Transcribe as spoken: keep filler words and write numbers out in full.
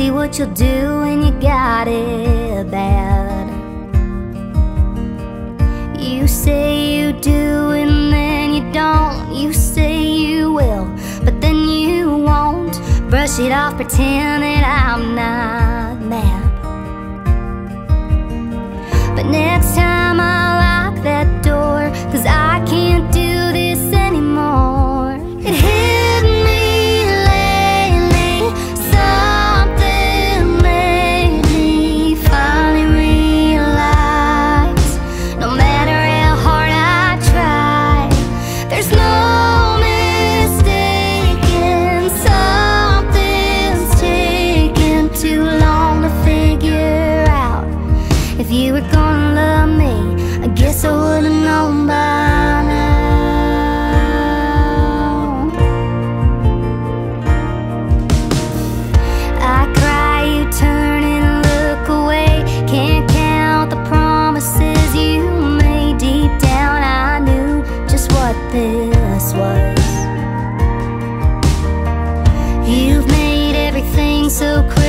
see what you'll do when you got it bad. You say you do and then you don't. You say you will, but then you won't. Brush it off, pretend that I'm not mad. But next time I'll lock that door, 'cause I can't do this anymore. It hits so cool.